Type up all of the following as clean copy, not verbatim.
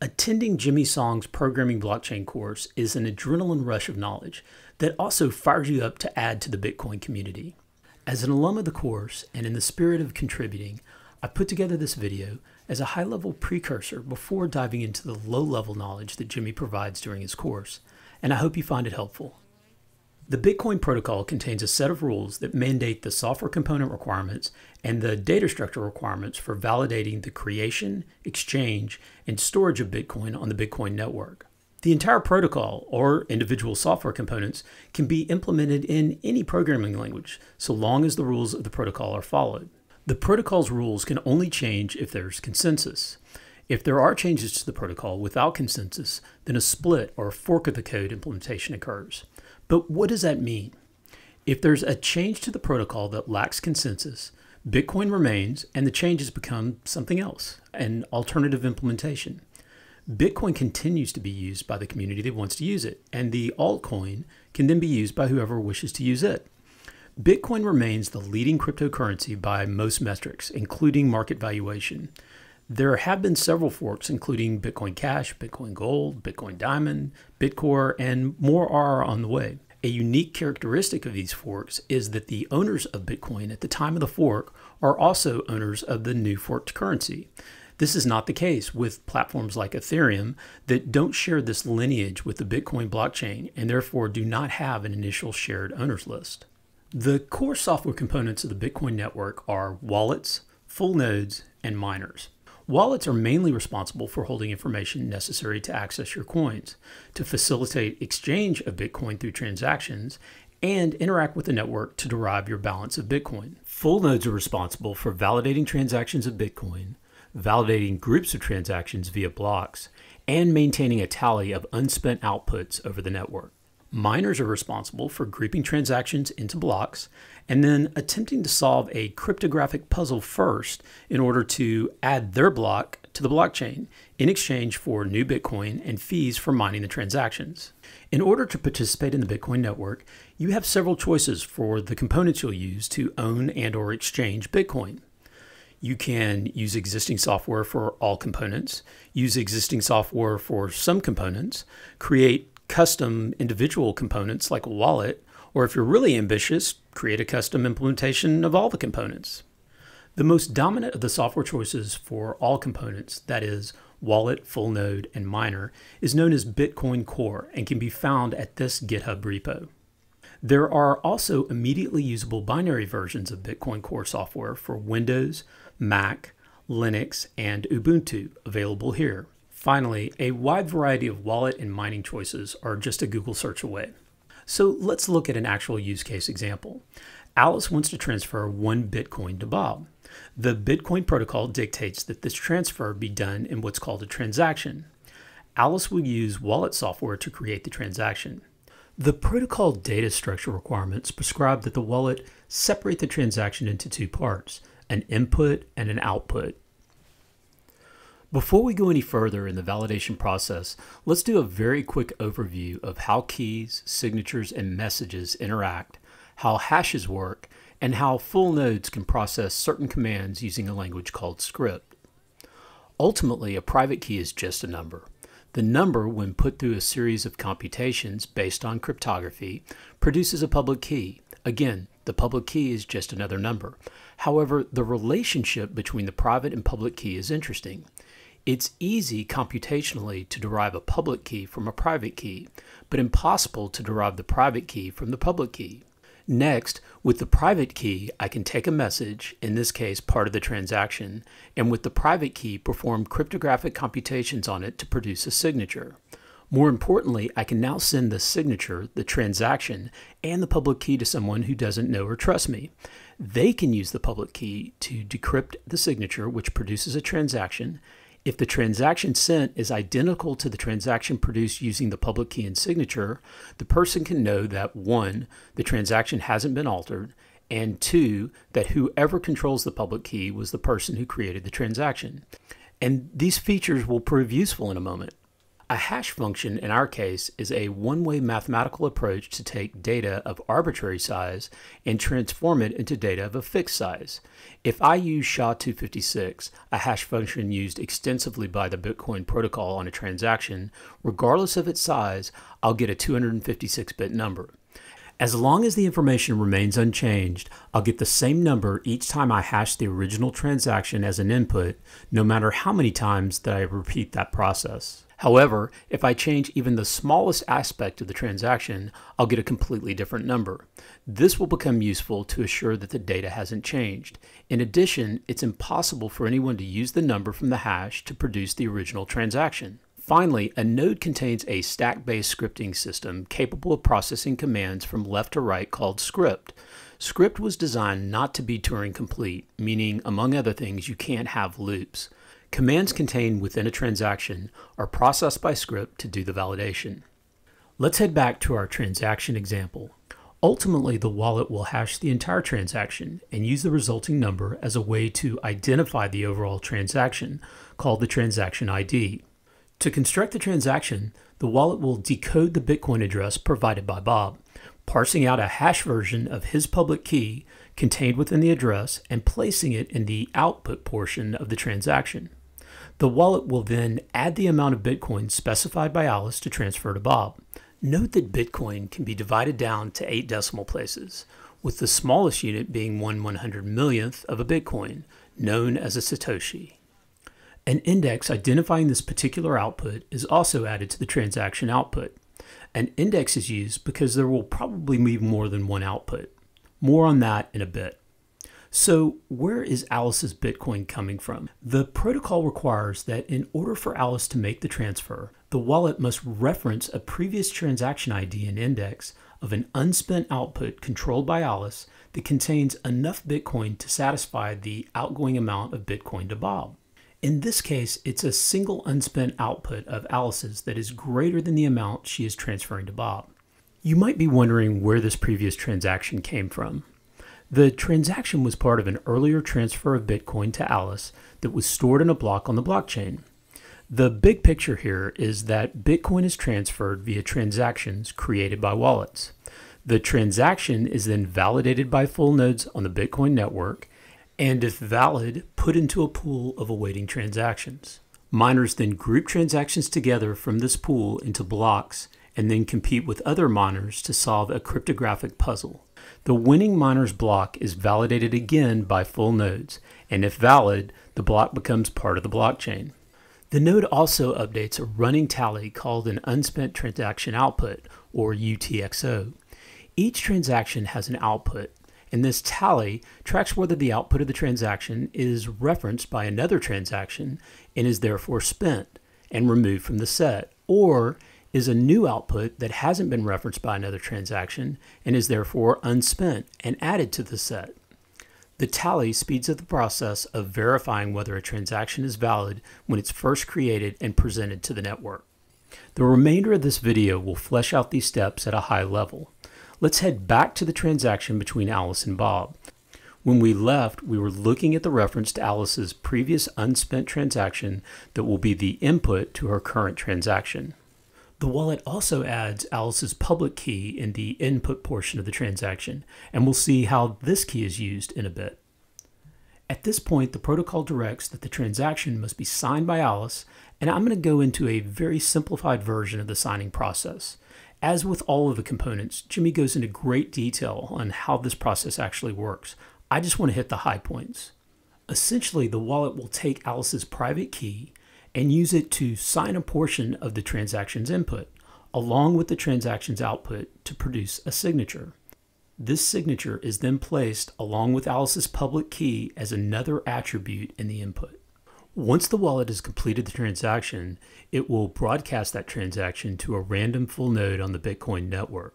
Attending Jimmy Song's programming blockchain course is an adrenaline rush of knowledge that also fires you up to add to the Bitcoin community. As an alum of the course and in the spirit of contributing, I put together this video as a high-level precursor before diving into the low-level knowledge that Jimmy provides during his course, and I hope you find it helpful. The Bitcoin protocol contains a set of rules that mandate the software component requirements and the data structure requirements for validating the creation, exchange, and storage of Bitcoin on the Bitcoin network. The entire protocol or individual software components can be implemented in any programming language so long as the rules of the protocol are followed. The protocol's rules can only change if there's consensus. If there are changes to the protocol without consensus, then a split or a fork of the code implementation occurs. But what does that mean? If there's a change to the protocol that lacks consensus, Bitcoin remains and the changes become something else, an alternative implementation. Bitcoin continues to be used by the community that wants to use it, and the altcoin can then be used by whoever wishes to use it. Bitcoin remains the leading cryptocurrency by most metrics, including market valuation. There have been several forks, including Bitcoin Cash, Bitcoin Gold, Bitcoin Diamond, Bitcore, and more are on the way. A unique characteristic of these forks is that the owners of Bitcoin at the time of the fork are also owners of the new forked currency. This is not the case with platforms like Ethereum that don't share this lineage with the Bitcoin blockchain and therefore do not have an initial shared owners list. The core software components of the Bitcoin network are wallets, full nodes, and miners. Wallets are mainly responsible for holding information necessary to access your coins, to facilitate exchange of Bitcoin through transactions, and interact with the network to derive your balance of Bitcoin. Full nodes are responsible for validating transactions of Bitcoin, validating groups of transactions via blocks, and maintaining a tally of unspent outputs over the network. Miners are responsible for grouping transactions into blocks and then attempting to solve a cryptographic puzzle first in order to add their block to the blockchain in exchange for new Bitcoin and fees for mining the transactions. In order to participate in the Bitcoin network, you have several choices for the components you'll use to own and/or exchange Bitcoin. You can use existing software for all components, use existing software for some components, create custom individual components like a wallet, or if you're really ambitious, create a custom implementation of all the components. The most dominant of the software choices for all components, that is, wallet, full node, and miner, is known as Bitcoin Core and can be found at this GitHub repo. There are also immediately usable binary versions of Bitcoin Core software for Windows, Mac, Linux, and Ubuntu available here. Finally, a wide variety of wallet and mining choices are just a Google search away. So let's look at an actual use case example. Alice wants to transfer 1 Bitcoin to Bob. The Bitcoin protocol dictates that this transfer be done in what's called a transaction. Alice will use wallet software to create the transaction. The protocol data structure requirements prescribe that the wallet separate the transaction into two parts, an input and an output. Before we go any further in the validation process, let's do a very quick overview of how keys, signatures, and messages interact, how hashes work, and how full nodes can process certain commands using a language called script. Ultimately, a private key is just a number. The number, when put through a series of computations based on cryptography, produces a public key. Again, the public key is just another number. However, the relationship between the private and public key is interesting. It's easy computationally to derive a public key from a private key, but impossible to derive the private key from the public key. Next, with the private key, I can take a message, in this case part of the transaction, and with the private key perform cryptographic computations on it to produce a signature. More importantly, I can now send the signature, the transaction, and the public key to someone who doesn't know or trust me. They can use the public key to decrypt the signature, which produces a transaction. If the transaction sent is identical to the transaction produced using the public key and signature, the person can know that 1, the transaction hasn't been altered, and 2, that whoever controls the public key was the person who created the transaction. And these features will prove useful in a moment. A hash function, in our case, is a one-way mathematical approach to take data of arbitrary size and transform it into data of a fixed size. If I use SHA-256, a hash function used extensively by the Bitcoin protocol on a transaction, regardless of its size, I'll get a 256-bit number. As long as the information remains unchanged, I'll get the same number each time I hash the original transaction as an input, no matter how many times that I repeat that process. However, if I change even the smallest aspect of the transaction, I'll get a completely different number. This will become useful to assure that the data hasn't changed. In addition, it's impossible for anyone to use the number from the hash to produce the original transaction. Finally, a node contains a stack-based scripting system capable of processing commands from left to right called Script. Script was designed not to be Turing complete, meaning, among other things, you can't have loops. Commands contained within a transaction are processed by Script to do the validation. Let's head back to our transaction example. Ultimately, the wallet will hash the entire transaction and use the resulting number as a way to identify the overall transaction, called the transaction ID. To construct the transaction, the wallet will decode the Bitcoin address provided by Bob, parsing out a hash version of his public key contained within the address and placing it in the output portion of the transaction. The wallet will then add the amount of Bitcoin specified by Alice to transfer to Bob. Note that Bitcoin can be divided down to 8 decimal places, with the smallest unit being 1/100 millionth of a Bitcoin, known as a Satoshi. An index identifying this particular output is also added to the transaction output. An index is used because there will probably be more than one output. More on that in a bit. So where is Alice's Bitcoin coming from? The protocol requires that in order for Alice to make the transfer, the wallet must reference a previous transaction ID and index of an unspent output controlled by Alice that contains enough Bitcoin to satisfy the outgoing amount of Bitcoin to Bob. In this case, it's a single unspent output of Alice's that is greater than the amount she is transferring to Bob. You might be wondering where this previous transaction came from. The transaction was part of an earlier transfer of Bitcoin to Alice that was stored in a block on the blockchain. The big picture here is that Bitcoin is transferred via transactions created by wallets. The transaction is then validated by full nodes on the Bitcoin network, and if valid, put into a pool of awaiting transactions. Miners then group transactions together from this pool into blocks and then compete with other miners to solve a cryptographic puzzle. The winning miner's block is validated again by full nodes, and if valid, the block becomes part of the blockchain. The node also updates a running tally called an unspent transaction output, or UTXO. Each transaction has an output, and this tally tracks whether the output of the transaction is referenced by another transaction and is therefore spent and removed from the set, or is a new output that hasn't been referenced by another transaction and is therefore unspent and added to the set. The tally speeds up the process of verifying whether a transaction is valid when it's first created and presented to the network. The remainder of this video will flesh out these steps at a high level. Let's head back to the transaction between Alice and Bob. When we left, we were looking at the reference to Alice's previous unspent transaction that will be the input to her current transaction. The wallet also adds Alice's public key in the input portion of the transaction, and we'll see how this key is used in a bit. At this point, the protocol directs that the transaction must be signed by Alice, and I'm going to go into a very simplified version of the signing process. As with all of the components, Jimmy goes into great detail on how this process actually works. I just want to hit the high points. Essentially, the wallet will take Alice's private key and use it to sign a portion of the transaction's input, along with the transaction's output, to produce a signature. This signature is then placed along with Alice's public key as another attribute in the input. Once the wallet has completed the transaction, it will broadcast that transaction to a random full node on the Bitcoin network.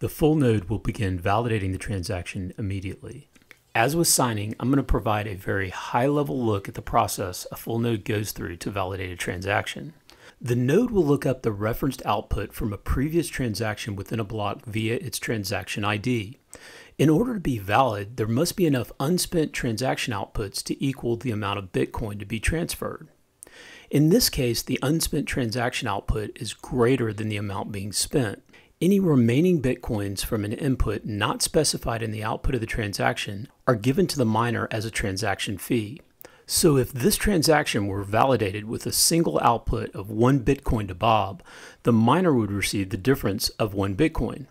The full node will begin validating the transaction immediately. As with signing, I'm going to provide a very high-level look at the process a full node goes through to validate a transaction. The node will look up the referenced output from a previous transaction within a block via its transaction ID. In order to be valid, there must be enough unspent transaction outputs to equal the amount of Bitcoin to be transferred. In this case, the unspent transaction output is greater than the amount being spent. Any remaining bitcoins from an input not specified in the output of the transaction are given to the miner as a transaction fee. So if this transaction were validated with a single output of 1 bitcoin to Bob, the miner would receive the difference of 1 bitcoin.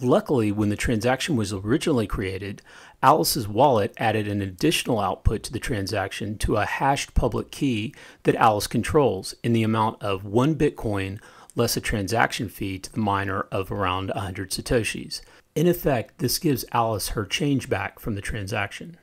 Luckily, when the transaction was originally created, Alice's wallet added an additional output to the transaction to a hashed public key that Alice controls in the amount of 1 bitcoin less a transaction fee to the miner of around 100 satoshis. In effect, this gives Alice her change back from the transaction.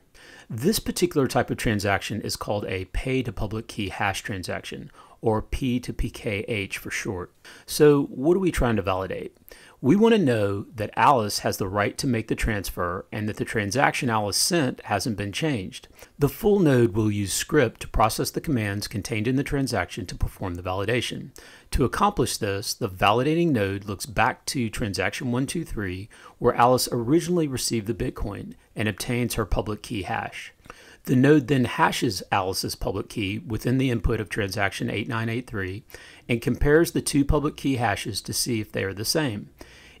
This particular type of transaction is called a pay-to-public key hash transaction, or P2PKH for short. So what are we trying to validate? We want to know that Alice has the right to make the transfer and that the transaction Alice sent hasn't been changed. The full node will use Script to process the commands contained in the transaction to perform the validation. To accomplish this, the validating node looks back to transaction 123, where Alice originally received the Bitcoin, and obtains her public key hash. The node then hashes Alice's public key within the input of transaction 8983 and compares the two public key hashes to see if they are the same.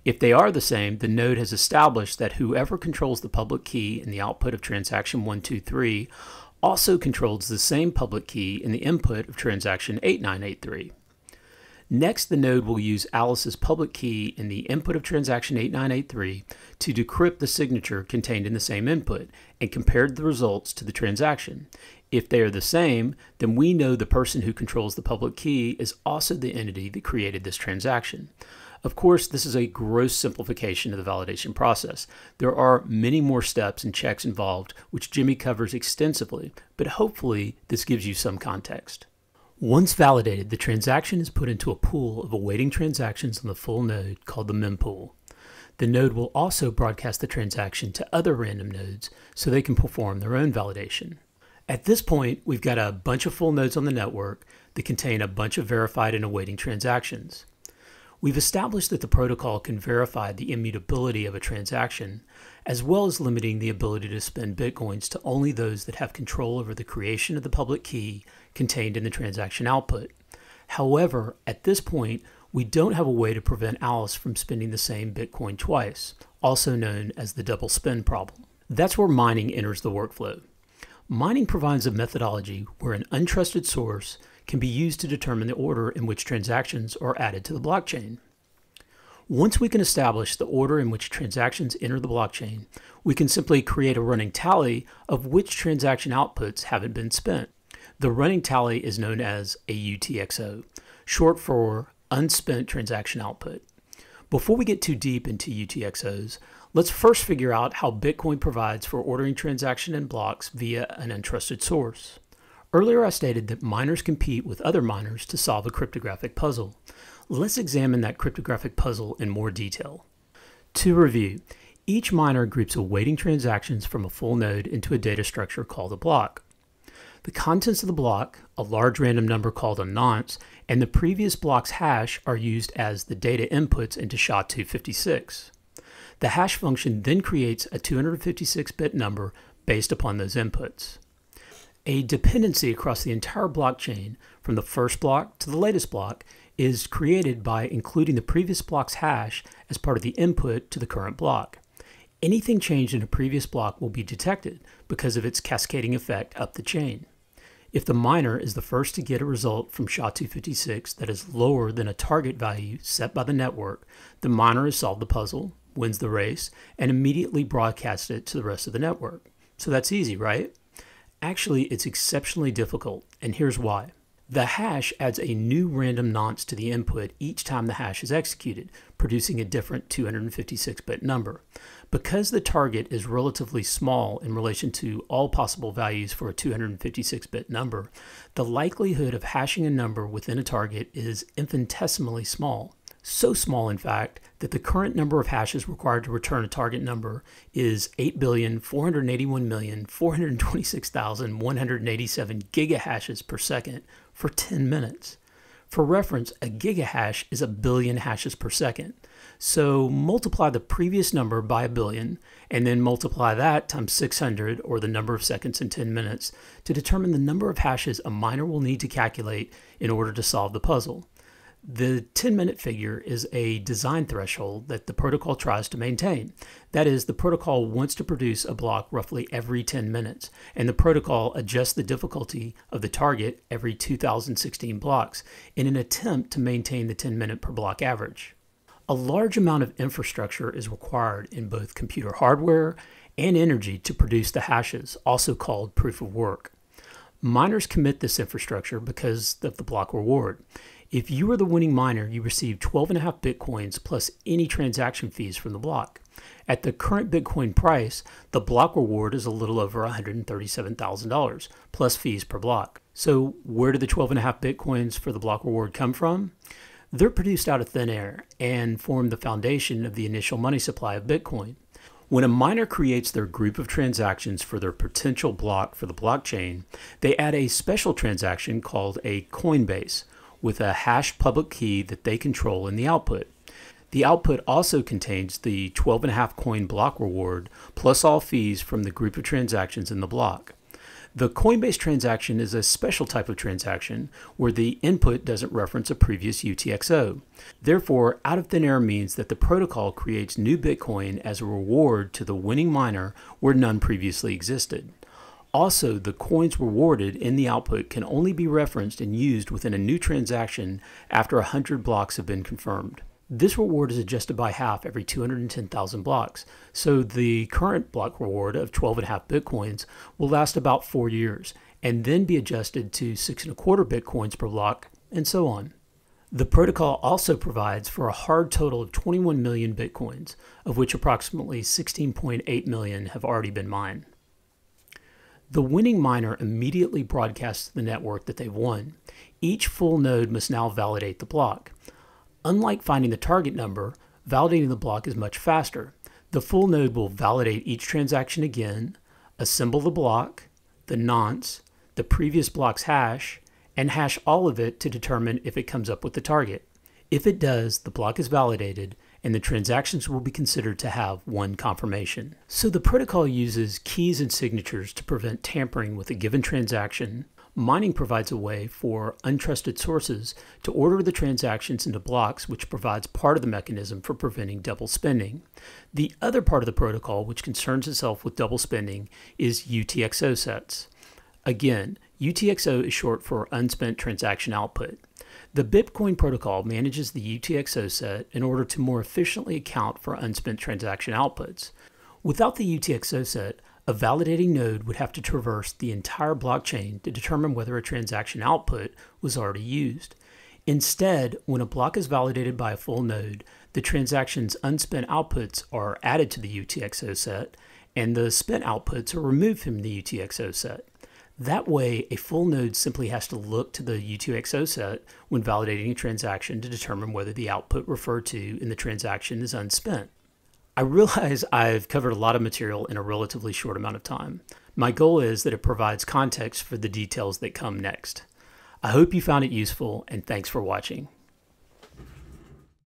If they are the same, the node has established that whoever controls the public key in the output of transaction 123 also controls the same public key in the input of transaction 8983. Next, the node will use Alice's public key in the input of transaction 8983 to decrypt the signature contained in the same input and compare the results to the transaction. If they are the same, then we know the person who controls the public key is also the entity that created this transaction. Of course, this is a gross simplification of the validation process. There are many more steps and checks involved, which Jimmy covers extensively, but hopefully this gives you some context. Once validated, the transaction is put into a pool of awaiting transactions on the full node called the mempool. The node will also broadcast the transaction to other random nodes so they can perform their own validation. At this point, we've got a bunch of full nodes on the network that contain a bunch of verified and awaiting transactions. We've established that the protocol can verify the immutability of a transaction, as well as limiting the ability to spend bitcoins to only those that have control over the creation of the public key contained in the transaction output. However, at this point, we don't have a way to prevent Alice from spending the same bitcoin twice, also known as the double spend problem. That's where mining enters the workflow. Mining provides a methodology where an untrusted source can be used to determine the order in which transactions are added to the blockchain. Once we can establish the order in which transactions enter the blockchain, we can simply create a running tally of which transaction outputs haven't been spent. The running tally is known as a UTXO, short for unspent transaction output. Before we get too deep into UTXOs, let's first figure out how Bitcoin provides for ordering transactions in blocks via an untrusted source. Earlier I stated that miners compete with other miners to solve a cryptographic puzzle. Let's examine that cryptographic puzzle in more detail. To review, each miner groups awaiting transactions from a full node into a data structure called a block. The contents of the block, a large random number called a nonce, and the previous block's hash are used as the data inputs into SHA-256. The hash function then creates a 256-bit number based upon those inputs. A dependency across the entire blockchain, from the first block to the latest block, is created by including the previous block's hash as part of the input to the current block. Anything changed in a previous block will be detected because of its cascading effect up the chain. If the miner is the first to get a result from SHA-256 that is lower than a target value set by the network, the miner has solved the puzzle, wins the race, and immediately broadcasts it to the rest of the network. So that's easy, right? Actually, it's exceptionally difficult, and here's why. The hash adds a new random nonce to the input each time the hash is executed, producing a different 256-bit number. Because the target is relatively small in relation to all possible values for a 256-bit number, the likelihood of hashing a number within a target is infinitesimally small. So small, in fact, that the current number of hashes required to return a target number is 8,481,426,187 gigahashes per second for 10 minutes. For reference, a gigahash is a billion hashes per second. So multiply the previous number by a billion, and then multiply that times 600, or the number of seconds in 10 minutes, to determine the number of hashes a miner will need to calculate in order to solve the puzzle. The 10-minute figure is a design threshold that the protocol tries to maintain. That is, the protocol wants to produce a block roughly every 10 minutes, and the protocol adjusts the difficulty of the target every 2016 blocks in an attempt to maintain the 10-minute per block average. A large amount of infrastructure is required in both computer hardware and energy to produce the hashes, also called proof of work. Miners commit this infrastructure because of the block reward. If you are the winning miner, you receive 12.5 Bitcoins plus any transaction fees from the block. At the current Bitcoin price, the block reward is a little over $137,000 plus fees per block. So where do the 12.5 Bitcoins for the block reward come from? They're produced out of thin air and form the foundation of the initial money supply of Bitcoin. When a miner creates their group of transactions for their potential block for the blockchain, they add a special transaction called a Coinbase, with a hashed public key that they control in the output. The output also contains the 12.5 coin block reward plus all fees from the group of transactions in the block. The Coinbase transaction is a special type of transaction where the input doesn't reference a previous UTXO. Therefore, out of thin air means that the protocol creates new Bitcoin as a reward to the winning miner where none previously existed. Also, the coins rewarded in the output can only be referenced and used within a new transaction after 100 blocks have been confirmed. This reward is adjusted by half every 210,000 blocks, so the current block reward of 12.5 Bitcoins will last about 4 years, and then be adjusted to 6.25 Bitcoins per block, and so on. The protocol also provides for a hard total of 21 million Bitcoins, of which approximately 16.8 million have already been mined. The winning miner immediately broadcasts to the network that they've won. Each full node must now validate the block. Unlike finding the target number, validating the block is much faster. The full node will validate each transaction again, assemble the block, the nonce, the previous block's hash, and hash all of it to determine if it comes up with the target. If it does, the block is validated, and the transactions will be considered to have one confirmation. So the protocol uses keys and signatures to prevent tampering with a given transaction. Mining provides a way for untrusted sources to order the transactions into blocks, which provides part of the mechanism for preventing double spending. The other part of the protocol which concerns itself with double spending is UTXO sets. Again, UTXO is short for unspent transaction output. The Bitcoin protocol manages the UTXO set in order to more efficiently account for unspent transaction outputs. Without the UTXO set, a validating node would have to traverse the entire blockchain to determine whether a transaction output was already used. Instead, when a block is validated by a full node, the transaction's unspent outputs are added to the UTXO set, and the spent outputs are removed from the UTXO set. That way, a full node simply has to look to the UTXO set when validating a transaction to determine whether the output referred to in the transaction is unspent. I realize I've covered a lot of material in a relatively short amount of time. My goal is that it provides context for the details that come next. I hope you found it useful, and thanks for watching.